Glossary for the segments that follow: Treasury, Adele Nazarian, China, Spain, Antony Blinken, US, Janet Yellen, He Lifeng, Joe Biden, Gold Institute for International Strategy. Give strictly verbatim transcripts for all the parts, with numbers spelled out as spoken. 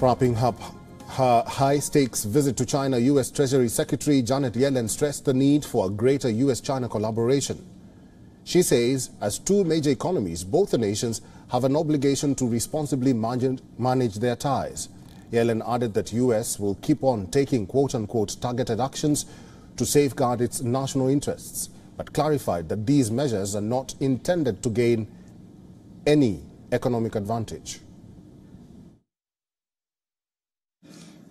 Propping up her high-stakes visit to China, U S Treasury Secretary Janet Yellen stressed the need for a greater U S China collaboration. She says, as two major economies, both the nations have an obligation to responsibly manage their ties. Yellen added that U S will keep on taking quote-unquote targeted actions to safeguard its national interests, but clarified that these measures are not intended to gain any economic advantage.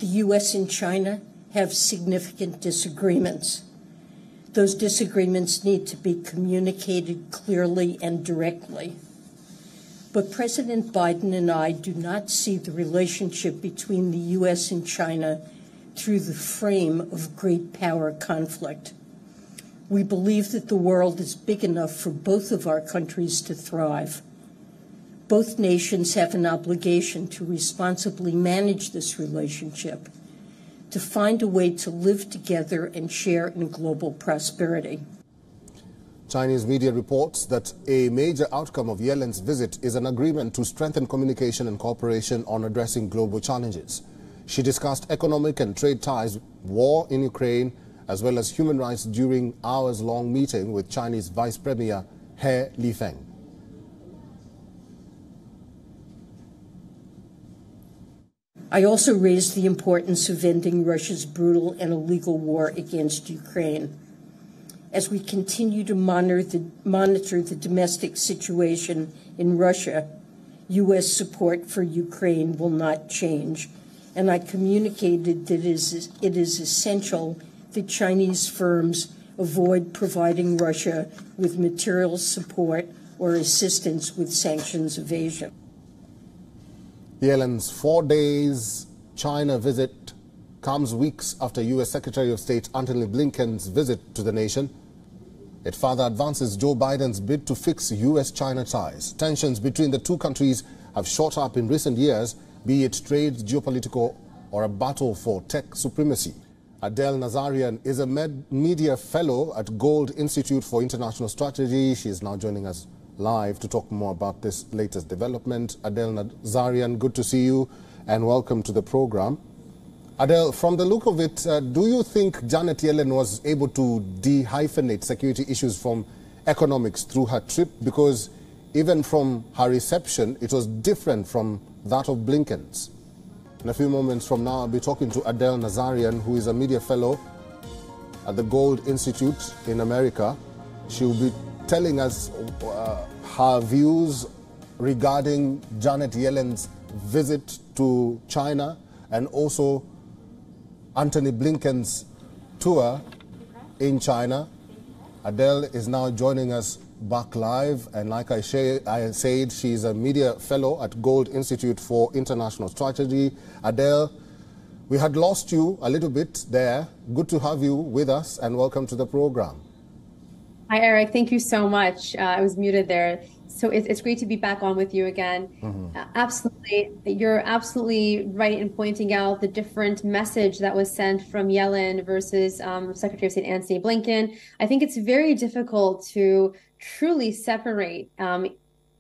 The U S and China have significant disagreements. Those disagreements need to be communicated clearly and directly. But President Biden and I do not see the relationship between the U S and China through the frame of great power conflict. We believe that the world is big enough for both of our countries to thrive. Both nations have an obligation to responsibly manage this relationship, to find a way to live together and share in global prosperity. Chinese media reports that a major outcome of Yellen's visit is an agreement to strengthen communication and cooperation on addressing global challenges. She discussed economic and trade ties, war in Ukraine, as well as human rights during hours-long meeting with Chinese Vice Premier He Lifeng. I also raised the importance of ending Russia's brutal and illegal war against Ukraine. As we continue to monitor the, monitor the domestic situation in Russia, U S support for Ukraine will not change. And I communicated that it is, it is essential that Chinese firms avoid providing Russia with material support or assistance with sanctions evasion. Yellen's four days China visit comes weeks after U S Secretary of State Antony Blinken's visit to the nation. It further advances Joe Biden's bid to fix U S China ties. Tensions between the two countries have shot up in recent years, be it trade, geopolitical, or a battle for tech supremacy. Adele Nazarian is a media fellow at Gold Institute for International Strategy. She is now joining us live to talk more about this latest development. Adele Nazarian, good to see you and welcome to the program. Adele, from the look of it, uh, do you think Janet Yellen was able to de-hyphenate security issues from economics through her trip? Because even from her reception, it was different from that of Blinken's. In a few moments from now, I'll be talking to Adele Nazarian, who is a media fellow at the Gold Institute in America. She will be telling us uh, her views regarding Janet Yellen's visit to China and also Antony Blinken's tour in China. Adele is now joining us back live, and like I, I said, she's a media fellow at Gold Institute for International Strategy. Adele, we had lost you a little bit there. Good to have you with us and welcome to the program. Hi, Eric. Thank you so much. Uh, I was muted there. So it's, it's great to be back on with you again. Mm-hmm. uh, absolutely. You're absolutely right in pointing out the different message that was sent from Yellen versus um, Secretary of State Antony Blinken. I think it's very difficult to truly separate um,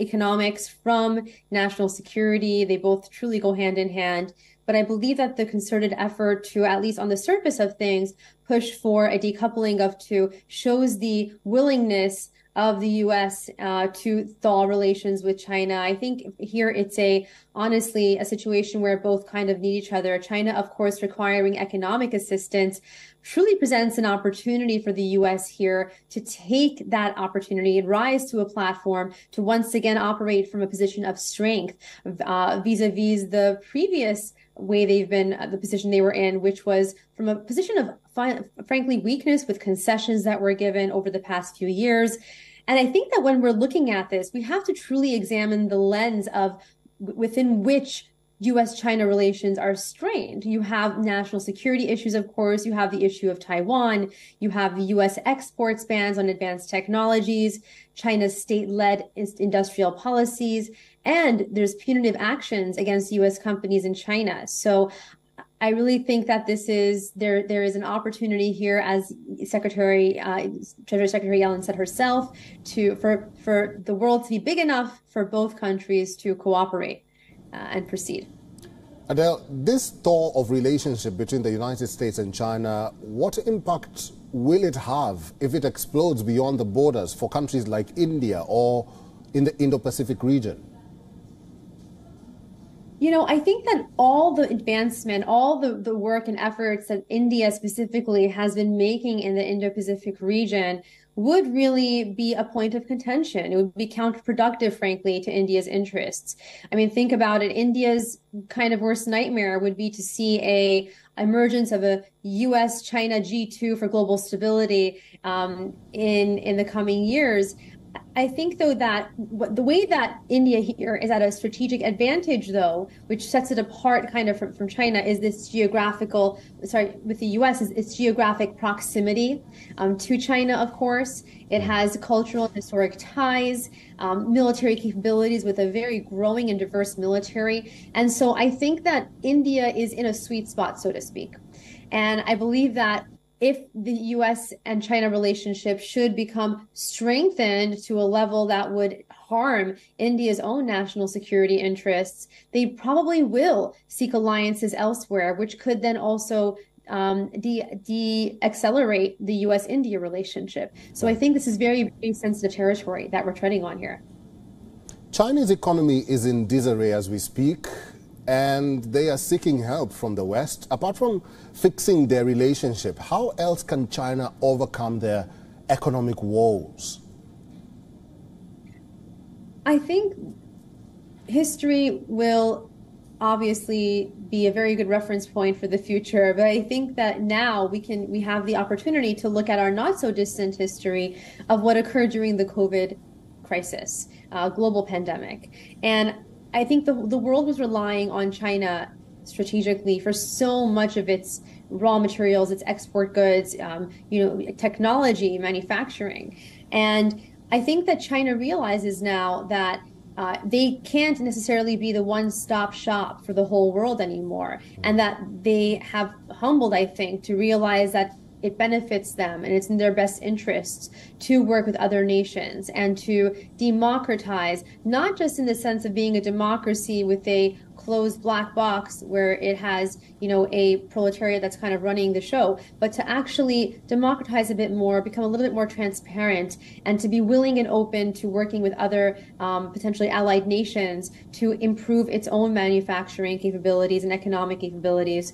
economics from national security. They both truly go hand in hand. But I believe that the concerted effort to, at least on the surface of things, push for a decoupling of two shows the willingness of the U S uh, to thaw relations with China. I think here it's a, honestly, a situation where both kind of need each other. China, of course, requiring economic assistance, truly presents an opportunity for the U S here to take that opportunity and rise to a platform to once again operate from a position of strength uh, vis-a-vis the previous way they've been, the position they were in, which was from a position of, frankly, weakness with concessions that were given over the past few years. And I think that when we're looking at this, we have to truly examine the lens of within which U S China relations are strained. You have national security issues, of course. You have the issue of Taiwan. You have the U S exports bans on advanced technologies, China's state-led industrial policies, and there's punitive actions against U S companies in China. So I really think that this is, there, there is an opportunity here, as Secretary, uh, Treasury Secretary Yellen said herself, to, for, for the world to be big enough for both countries to cooperate Uh, and proceed. Adele, this thaw of relationship between the United States and China, what impact will it have if it explodes beyond the borders for countries like India or in the Indo-Pacific region? You know, I think that all the advancement, all the, the work and efforts that India specifically has been making in the Indo-Pacific region would really be a point of contention. It would be counterproductive, frankly, to India's interests. I mean, think about it. India's kind of worst nightmare would be to see a emergence of a U S China G two for global stability um, in, in the coming years. I think, though, that the way that India here is at a strategic advantage, though, which sets it apart kind of from, from China, is this geographical, sorry, with the U S, is its geographic proximity um, to China, of course. It has cultural and historic ties, um, military capabilities with a very growing and diverse military. And so I think that India is in a sweet spot, so to speak. And I believe that if the U S and China relationship should become strengthened to a level that would harm India's own national security interests, they probably will seek alliances elsewhere, which could then also um, de, de accelerate the U S India relationship. So I think this is very, very sensitive territory that we're treading on here. China's economy is in disarray as we speak, and they are seeking help from the West. Apart from fixing their relationship, how else can China overcome their economic woes? I think history will obviously be a very good reference point for the future, but I think that now we can we have the opportunity to look at our not so distant history of what occurred during the COVID crisis, uh, global pandemic. And I think the, the world was relying on China strategically for so much of its raw materials, its export goods, um, you know, technology, manufacturing. And I think that China realizes now that uh, they can't necessarily be the one-stop shop for the whole world anymore, and that they have humbled, I think, to realize that it benefits them and it's in their best interests to work with other nations and to democratize, not just in the sense of being a democracy with a closed black box where it has, you know, a proletariat that's kind of running the show, but to actually democratize a bit more, become a little bit more transparent, and to be willing and open to working with other um, potentially allied nations to improve its own manufacturing capabilities and economic capabilities.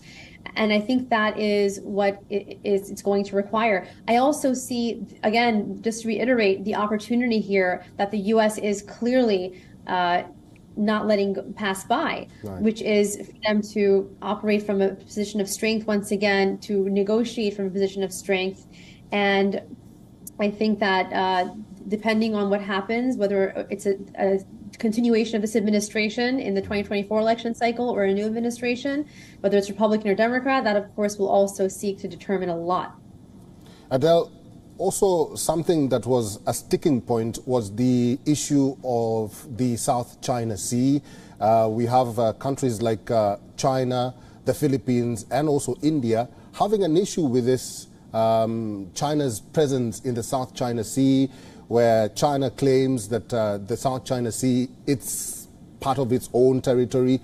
And I think that is what it is it's going to require. I also see, again, just to reiterate, the opportunity here that the U S is clearly uh, not letting pass by, right, which is for them to operate from a position of strength once again, to negotiate from a position of strength. And I think that uh, depending on what happens, whether it's a, a continuation of this administration in the twenty twenty-four election cycle or a new administration, whether it's Republican or Democrat, that of course will also seek to determine a lot. Adele, also something that was a sticking point was the issue of the South China Sea. Uh, we have uh, countries like uh, China, the Philippines, and also India having an issue with this um, China's presence in the South China Sea, where China claims that uh, the South China Sea, it's part of its own territory.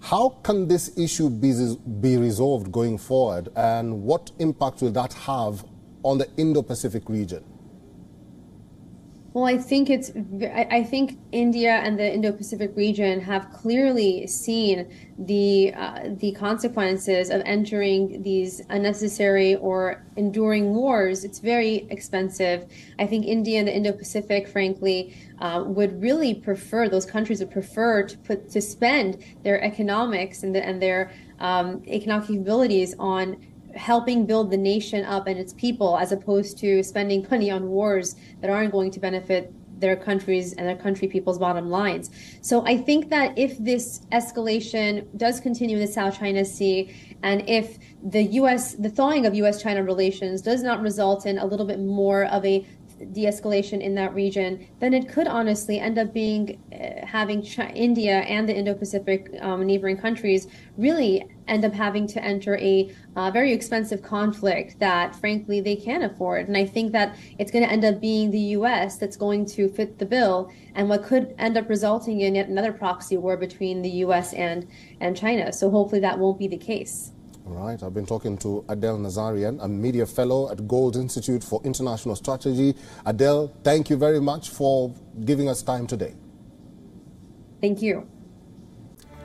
How can this issue be, be resolved going forward, and what impact will that have on the Indo-Pacific region? Well, I think it's, I think India and the Indo-Pacific region have clearly seen the uh, the consequences of entering these unnecessary or enduring wars. It's very expensive. I think India and the Indo-Pacific, frankly, uh, would really prefer, those countries would prefer to put to spend their economics and the, and their um, economic capabilities on helping build the nation up and its people, as opposed to spending money on wars that aren't going to benefit their countries and their country people's bottom lines. So I think that if this escalation does continue in the South China Sea, and if the U S, the thawing of U S China relations does not result in a little bit more of a de-escalation in that region, then it could honestly end up being uh, having China, India and the Indo-Pacific um, neighboring countries really end up having to enter a uh, very expensive conflict that, frankly, they can't afford. And I think that it's going to end up being the U S that's going to fit the bill, and what could end up resulting in yet another proxy war between the U S and, and China. So hopefully that won't be the case. All right. I've been talking to Adele Nazarian, a media fellow at Gold Institute for International Strategy. Adele, thank you very much for giving us time today. Thank you.